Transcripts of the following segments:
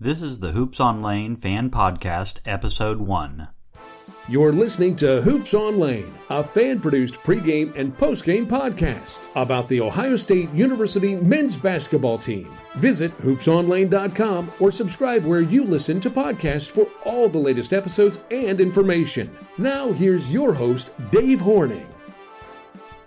This is the Hoops On Lane Fan Podcast, Episode 1. You're listening to Hoops On Lane, a fan-produced pregame and postgame podcast about the Ohio State University men's basketball team. Visit hoopsonlane.com or subscribe where you listen to podcasts for all the latest episodes and information. Now here's your host, Dave Horning.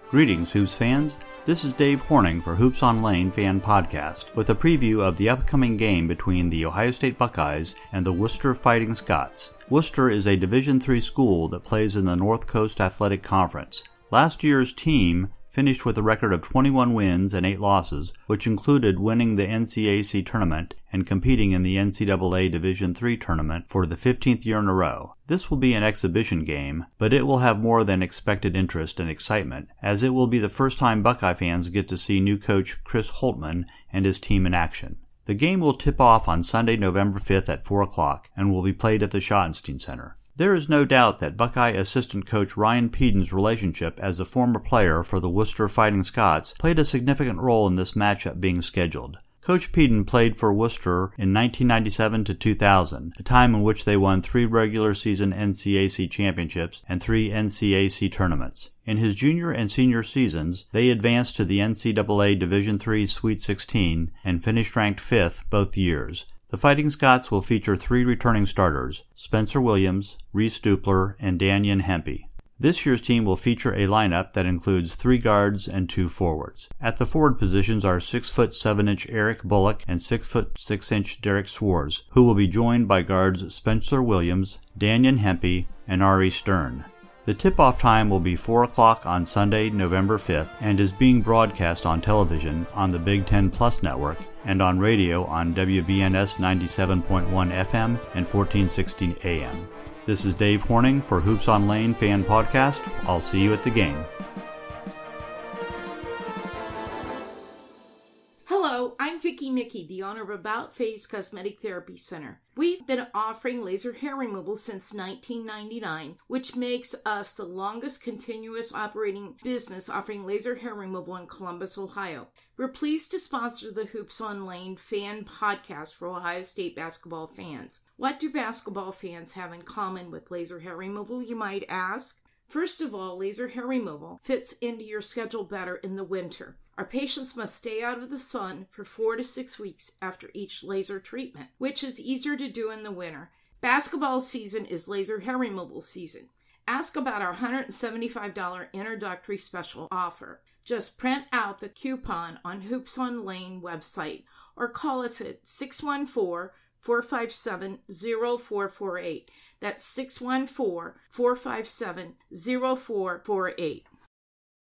Greetings, Hoops fans. This is Dave Horning for Hoops on Lane Fan Podcast with a preview of the upcoming game between the Ohio State Buckeyes and the Wooster Fighting Scots. Wooster is a Division III school that plays in the North Coast Athletic Conference. Last year's team finished with a record of 21 wins and 8 losses, which included winning the NCAC tournament and competing in the NCAA Division III tournament for the 15th year in a row. This will be an exhibition game, but it will have more than expected interest and excitement, as it will be the first time Buckeye fans get to see new coach Chris Holtmann and his team in action. The game will tip off on Sunday, November 5th at 4 o'clock and will be played at the Schottenstein Center. There is no doubt that Buckeye assistant coach Ryan Peden's relationship as a former player for the Wooster Fighting Scots played a significant role in this matchup being scheduled. Coach Peden played for Wooster in 1997 to 2000, a time in which they won 3 regular season NCAC championships and 3 NCAC tournaments. In his junior and senior seasons, they advanced to the NCAA Division III Sweet 16 and finished ranked 5th both years. The Fighting Scots will feature 3 returning starters, Spencer Williams, Reese Stoupler, and Danion Hempey. This year's team will feature a lineup that includes 3 guards and 2 forwards. At the forward positions are 6'7" Eric Bullock and 6'6" Derek Swartz, who will be joined by guards Spencer Williams, Danion Hempey, and Ari Stern. The tip-off time will be 4 o'clock on Sunday, November 5th, and is being broadcast on television on the Big Ten Plus network and on radio on WBNS 97.1 FM and 1460 AM. This is Dave Horning for Hoops on Lane Fan Podcast. I'll see you at the game. Hello, I'm Vicky Mickey, the owner of About Face Cosmetic Therapy Center. We've been offering laser hair removal since 1999, which makes us the longest continuous operating business offering laser hair removal in Columbus, Ohio. We're pleased to sponsor the Hoops on Lane Fan Podcast for Ohio State basketball fans. What do basketball fans have in common with laser hair removal, you might ask? First of all, laser hair removal fits into your schedule better in the winter. Our patients must stay out of the sun for 4 to 6 weeks after each laser treatment, which is easier to do in the winter. Basketball season is laser hair removal season. Ask about our $175 introductory special offer. Just print out the coupon on Hoops on Lane website or call us at 614-457-0448. That's 614-457-0448.